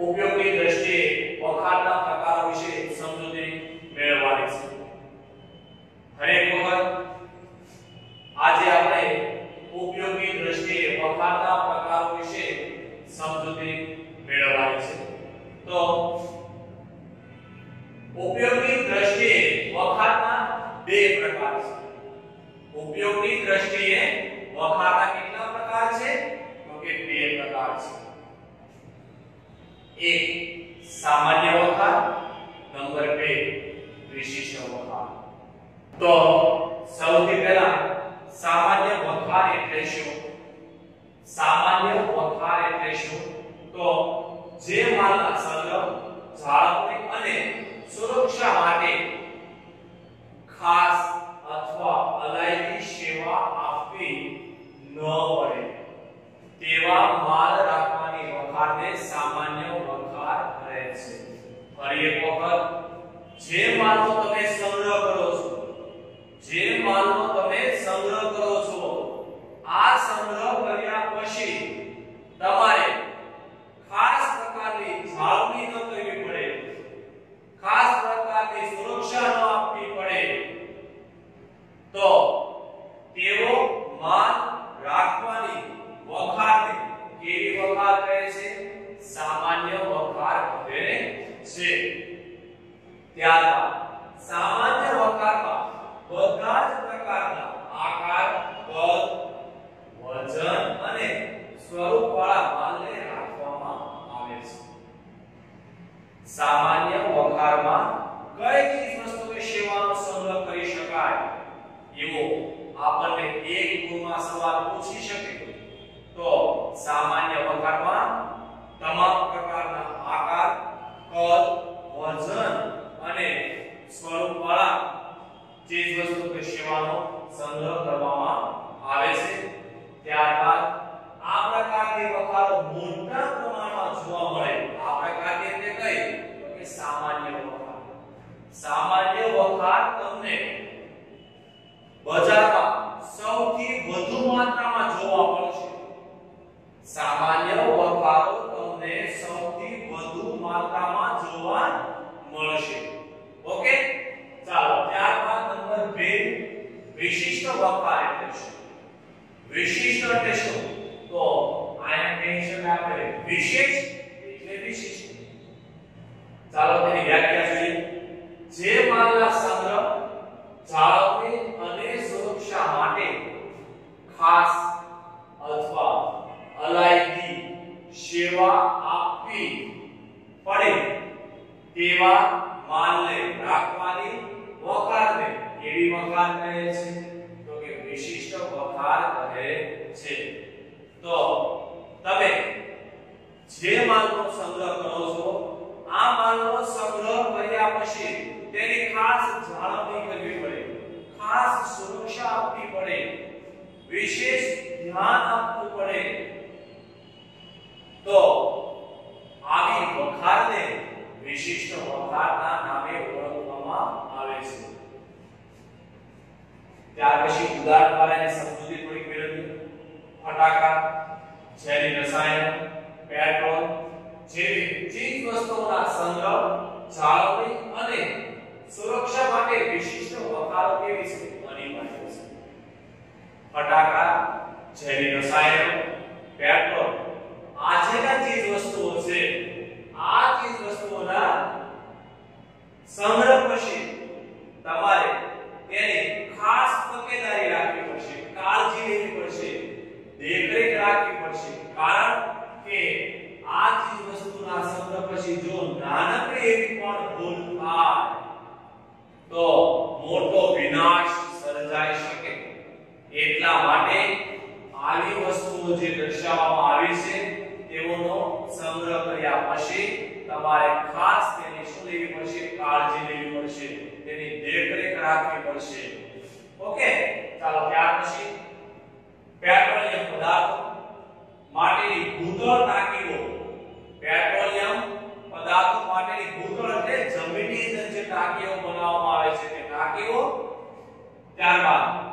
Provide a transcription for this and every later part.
ઉપયોગની દ્રષ્ટિએ વખાણના પ્રકારો વિશે સમજૂતી મેળવવાની છે. દરેક વખત આજે આપણે ઉપયોગની દ્રષ્ટિએ વખાણના પ્રકારો વિશે સમજૂતી મેળવવાની છે. તો ઉપયોગની દ્રષ્ટિએ વખાણના બે પ્રકાર છે. ઉપયોગની દ્રષ્ટિએ વખાણના કેટલા પ્રકાર છે? તો કે બે પ્રકાર છે. एक सामान्य वखाण, नंबर 2 विशिष्ट वखाण. तो સૌથી પહેલા સામાન્ય વખાણ એટલે શું? સામાન્ય વખાણ એટલે શું? તો જે માલના સંગ્રહ, જાળવણી અને સુરક્ષા માટે ખાસ અથવા અલાયદી સેવા આપવી ન પડે તેવા માલ રાખવાની વખાણને સામાન્ય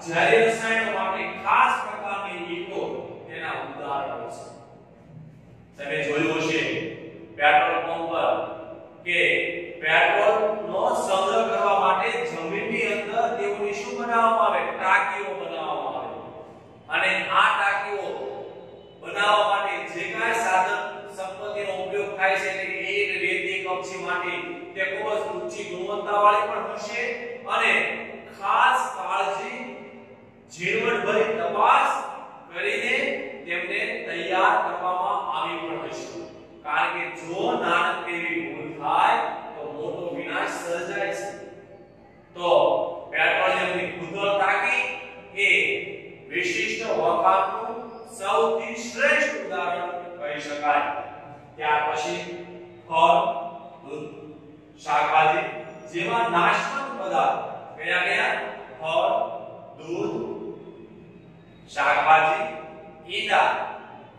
जैव रसायन माटे खास प्रकार की ईटो तेना उदाहरण है. ઉતાવળે પણ પૂછે અને ખાસ કાળજી ઝીણવટભરી તપાસ કરીને તેમને તૈયાર કરવામાં આવી પણ હશે, કારણ કે જો નાનક તેવી ભૂલ થાય તો મોટો વિનાશ સર્જાય છે। તો પેટ્રોલિયમની કુદરતતાકી એ વિશિષ્ટ વખાણનું સૌથી શ્રેષ્ઠ ઉદાહરણ કહી શકાય। ત્યાર પછી ફળ, દૂધ, શાકભાજી જેવા નાશવંત પદાર્થ કયા કયા? ફળ, દૂધ, શાકભાજી, ઈંડા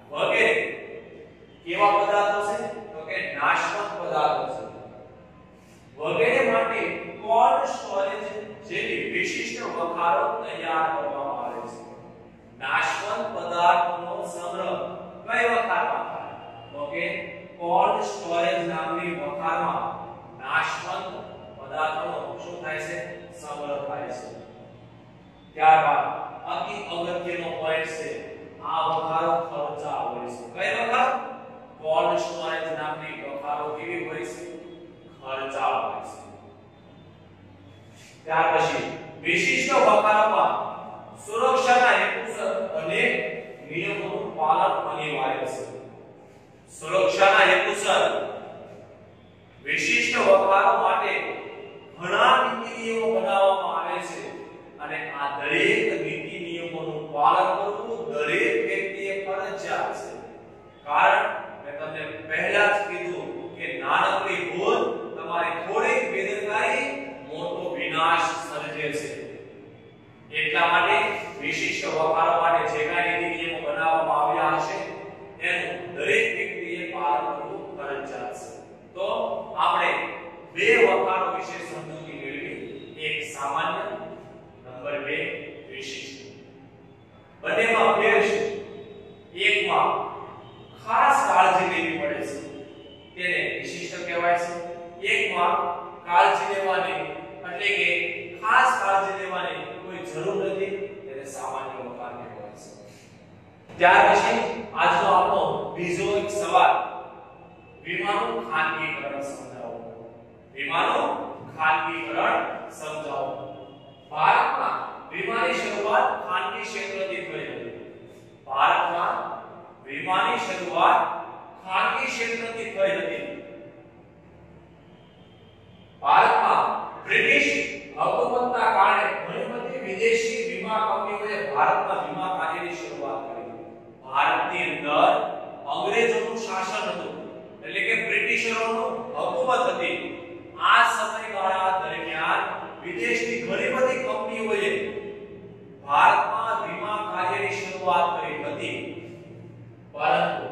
વગેરે કેવા પદાર્થો છે? તો કે નાશવંત પદાર્થો છે। વગેરે માટે કોલ્ડ સ્ટોરેજ જેવી વિશિષ્ટ વખારો તૈયાર કરવામાં આવે છે। નાશવંત પદાર્થોનો સંગ્રહ કઈ વખારમાં થાય? તો કે કોલ્ડ સ્ટોરેજ નામની વખારમાં નાશવંત પદાર્થોનો શું થાય છે? સંગ્રહ થાય છે। ત્યારબાદ અતિ અગત્યનો પોઈન્ટ છે, આ વખારો ખર્ચા હોય છે। કઈ વખાર? કોલ્ડ સ્ટોરેજ નામની વખારો કેવી હોય છે? ખર્ચા હોય છે। ત્યાર પછી વિશિષ્ટ વખારોમાં સુરક્ષાના હેતુસર અનેક નિયમોનું પાલન અનિવાર્ય છે। સુરક્ષાના હેતુસર विशिष्ट वखारो माटे घणा नीति नियमो बनाववामां आवे छे अने आ दरेक नीति नियमोनुं पालन करवुं दरेक व्यक्तिए फरजियात छे। कारण मैं तमने पहला ज कीधुं के नानकड़ी भूल तमारी थोडीक बेदरकारी मोटो विनाश सर्जे छे। એટલા માટે विशिष्ट वखारो माटे जे काई नीति नियमो बनाववामां आव्या हशे એનું દરેક વ્યક્તિએ પાલન કરવું ફરજિયાત છે। तो आपने बे वखारो विषय समझूती मेळवी, एक सामान्य नंबर 2 विशिष्ट। बनेमा फेर छे, एक માં ખાસ કાળજી લેવી પડે છે તેને વિશિષ્ટ કહેવાય છે। એક માં કાળજી લેવાની એટલે કે ખાસ કાળજી લેવાની કોઈ જરૂર નથી તેને સામાન્ય વખાર કહેવાય છે। ત્યાર પછી આજનો આપણો બીજો એક સવાલ विमानों खानगीकरण समझाओ। विमानों खानगीकरण समझाओ। भारत में विमानी शुरुआत खानगी क्षेत्र से थई हती। भारत में विमानी शुरुआत खानगी क्षेत्र से थई हती। भारत में ब्रिटिश हुकूमत ना कारणे घणी बधी विदेशी बीमा कंपनीओए भारत में बीमा कार्यनी शुरुआत करी। भारत के अंदर अंग्रेजों नु शासन हतुं એટલે કે બ્રિટિશરોનો હુકુમત હતી। આ સમયગાળા દરમિયાન વિદેશની ઘણી બધી કંપનીઓએ ભારતમાં વીમા કાર્યની શરૂઆત કરી હતી, પરંતુ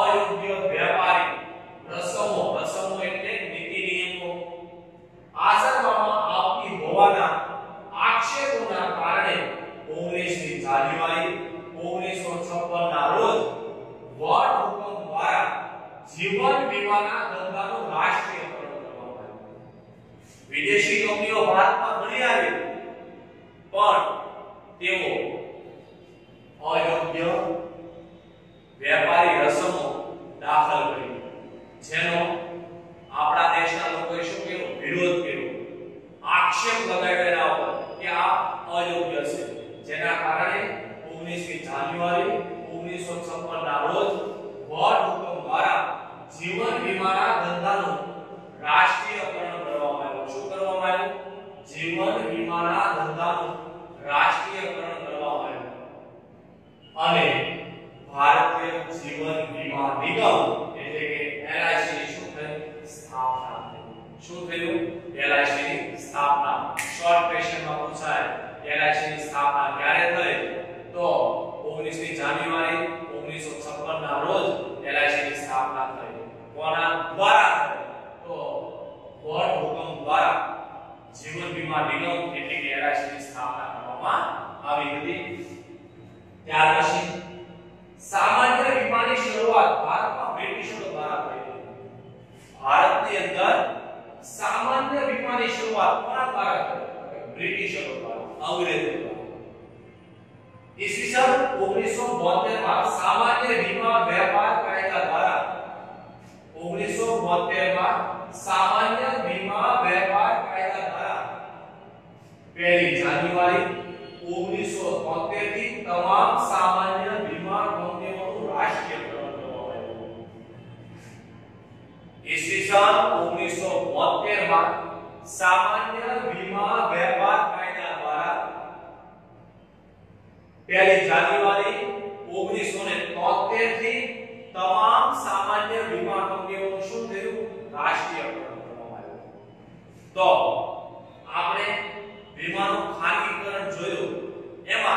અયોગ્ય વેપારી રસમો એટલે નીતિ નિયમો આચરવામાં આવતી હોવાના આક્ષેપોના કારણે 19 જાન્યુઆરી 1956 ના રોજ વોર્ડ હુકમ દ્વારા जीवन बीमा ना धंधा नो राष्ट्रीयकरण करवामां आव्युं। विदेशी कंपनीओ भारत में घणी आवी पण तेओ अयोग्य व्यापारी रसमो दाखल करी, जेनो आपणा देशना लोकोए शुं केरो? विरोध केरो, आक्षेप लगाव्याना होय के आ अयोग्य छे। जेना कारणे 19 जान्युआरी 1956 ना रोज वॉर्ड हुकम द्वारा जीवन बीमा धंधानु राष्ट्रीयकरण करवामां आव्युं। शुं करवामां आव्युं? जीवन बीमा धंधानु राष्ट्रीयकरण करवामां आव्युं अने भारतीय जीवन बीमा निगम એટલે કે LIC ની શું થઈ? સ્થાપના થઈ। શું થયું? LIC ની સ્થાપના। શોર્ટ ક્વેશ્ચનમાં પૂછાય LIC ની સ્થાપના ક્યારે થઈ? તો 19 જાન્યુઆરી 1956 ના રોજ LIC ની સ્થાપના થઈ। કોના દ્વારા? તો બોર્ડ હુકમ દ્વારા જીવન વીમા નિગમ એટલે કે LIC ની સ્થાપના કરવામાં આવી હતી। ત્યાર પછી સામાન્ય વીમાની શરૂઆત ભારતમાં બ્રિટિશરો દ્વારા થઈ હતી। ભારતની અંદર સામાન્ય વીમાની શરૂઆત કોના દ્વારા થઈ? બ્રિટિશરો દ્વારા, અંગ્રેજો દ્વારા। ईस्वी 1972 માં સામાન્ય વીમા વેપાર કાયદા દ્વારા 1972 માં સામાન્ય વીમા વેપાર કાયદા पहली जान्युआरी 1973 थी तमाम सामान्य बीमार बननेवाळो राष्ट्रीय करवामां आव्युं। ईस्वीसन 1972 मां सामान्य बीमा व्यापार कायदा द्वारा पहली जान्युआरी 1973 थी तमाम सामान्य बीमा कंपनीओ शुं थयुं राष्ट्रीयकरण करवामां आव्युं। तो आपणे बीमानुं खानगीकरण जोयुं, एमां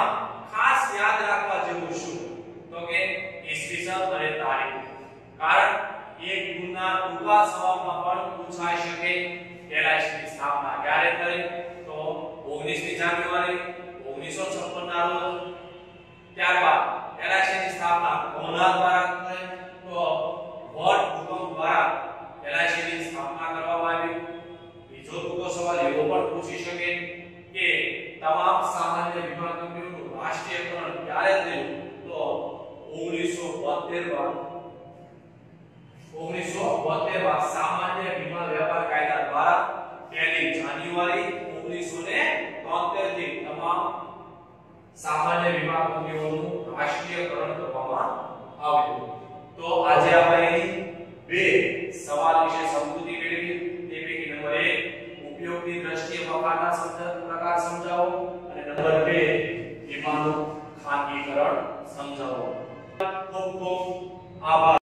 खास याद राखवा जेवुं शुं तो के ईस्वीसन अने तारीख, कारण एक गुना ऊपा सवालमां पण पूछाई शके। एलआईसी की स्थापना क्यारे थई तो 19 जान्युआरी 1956 ना रोज। त्यारबाद एलआईसी की स्थापना कोना द्वारा थई तो वर्ल्ड भूकंप द्वारा एलआईसी की स्थापना करवामां आवी। बीजो टूंको सवाल एवो पण पूછી શકે કે તમામ સામાન્ય વીમા કંપનીઓનું રાષ્ટ્રીયકરણ ક્યારે થયું તો 1972 માં સામાન્ય વીમા વ્યાપાર કાયદા દ્વારા 1 જાન્યુઆરી 1973 થી તમામ सामान्य बीमा कंपनीओनुं राष्ट्रीयकरण करवामां आव्युं। तो आजे आपणे बे सवाल विषय समझूती मेळवी। ते पैकी नंबर 1 उपयोगनी दृष्टिए वफाना शब्द प्रकार समझाओ अने नंबर 2 बीमानुं खानगीकरण समझाओ। खूब खूब आभार।